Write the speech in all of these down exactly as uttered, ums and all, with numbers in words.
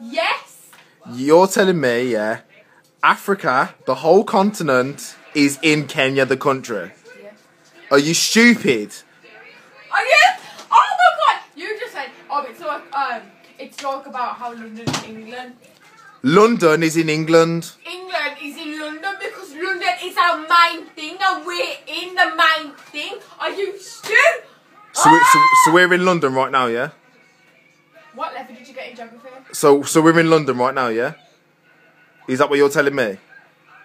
Yes. You're telling me, yeah, Africa, the whole continent, is in Kenya, the country. Yeah. Are you stupid? Are you? Oh my God! You just said, oh, it's like, um, it's like about how London is England. London is in England. England is in London because London is our main thing and we're in the main thing. Are you stupid? So, ah! so, so we're in London right now, yeah? What level did you get in geography? So so we're in London right now, yeah? Is that what you're telling me?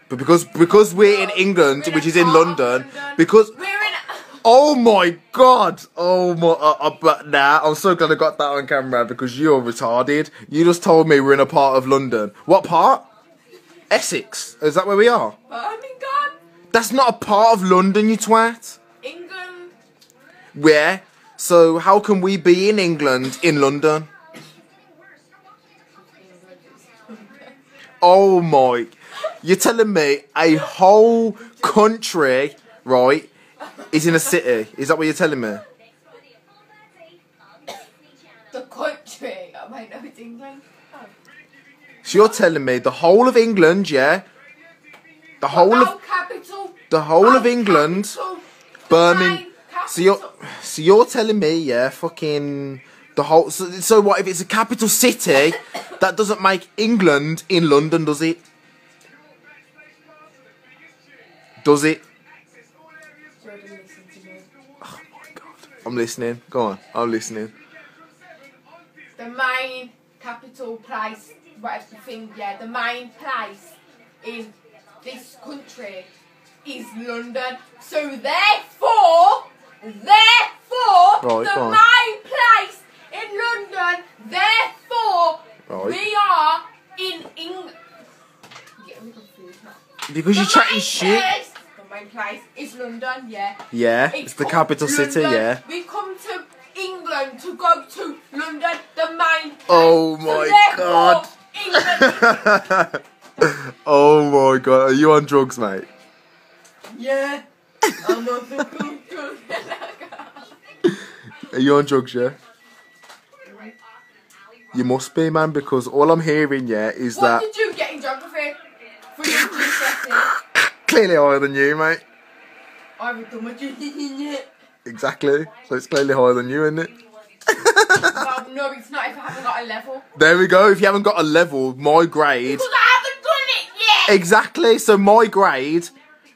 But because because we're in England, we're in which is in London, London, because we're in. Oh my God! Oh my! Uh, uh, but nah, I'm so glad I got that on camera because you're retarded. You just told me we're in a part of London. What part? Essex. Is that where we are? Birmingham. That's not a part of London, you twat. England. Where? So how can we be in England in London? Oh my! You're telling me a whole country, right, is in a city? Is that what you're telling me? The country? I might know it's England. Oh. So you're telling me the whole of England, yeah? The whole well, of capital. The whole our of England, capital. Birmingham. So you're, so you're telling me, yeah, fucking the whole. So, so what if it's a capital city? That doesn't make England in London, does it? Does it? Oh my God. I'm listening. Go on. I'm listening. The main capital place, whatever the thing, yeah, the main place in this country is London. So therefore, therefore, right, the main place in London, therefore, right, we are in England. Because the you're chatting shit. Place, the main place is London, yeah. Yeah, it's, it's the capital city, yeah. We come to England to go to London, the main place. Oh my so God. England. Oh my God. Are you on drugs, mate? Yeah. I'm on drugs. Are you on drugs, yeah? You must be, man, because all I'm hearing, yeah, is what that... What did you get in geography? For your GCSE? Clearly higher than you, mate. I haven't done my GCSE yet. Exactly. So it's clearly higher than you, isn't it? Well, no, it's not if I haven't got a level. There we go. If you haven't got a level, my grade... Because I haven't done it yet! Exactly. So my grade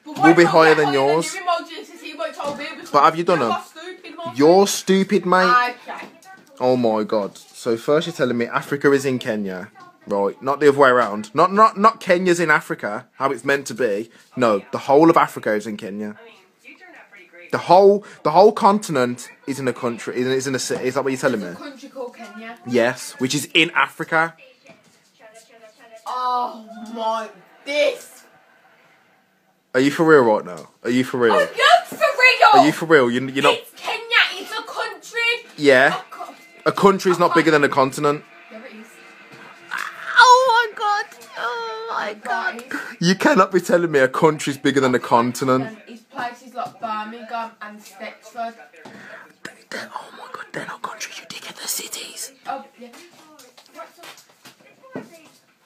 will be higher than yours. Than you G C S E, but have you done them? Stupid, You're stupid, mate. Okay. Oh, my God. So first you're telling me Africa is in Kenya, right? Not the other way around. Not not not Kenya's in Africa, how it's meant to be. No, the whole of Africa is in Kenya. The whole the whole continent is in a country, is in a city. Is that what you're telling me? There's a country called Kenya. Yes, which is in Africa. Oh my! This. Are you for real right now? Are you for real? I'm not for real. Are you for real? You you're not. It's Kenya. It's a country. Yeah. A country is not bigger than a continent. There it is. Oh my God. Oh my God. You cannot be telling me a country is bigger than a continent. It's places like Birmingham and Stepford. Oh my God, they're not countries, you dickhead, they're cities. Oh, yeah.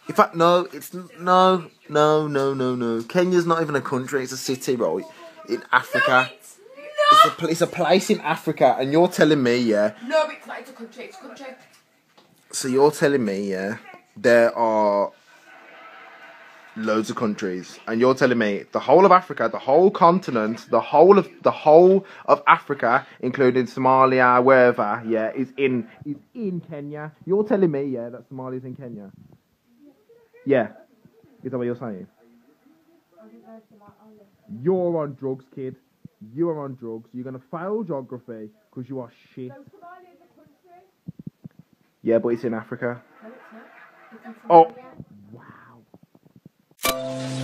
In fact, no, it's no, no, no, no, no. Kenya's not even a country, it's a city, right? In Africa. No, It's a, pl it's a place in Africa, and you're telling me, yeah. No, it's not. It's a country. It's a country. So you're telling me, yeah, there are loads of countries, and you're telling me the whole of Africa, the whole continent, the whole of the whole of Africa, including Somalia, wherever, yeah, is in is in Kenya. You're telling me, yeah, that Somalia's in Kenya. Yeah, is that what you're saying? You're on drugs, kid. You are on drugs. You're going to fail geography because you are shit. No, Somalia is a country. Yeah, but it's in Africa. No, it's not. It's in Somalia. Oh, wow.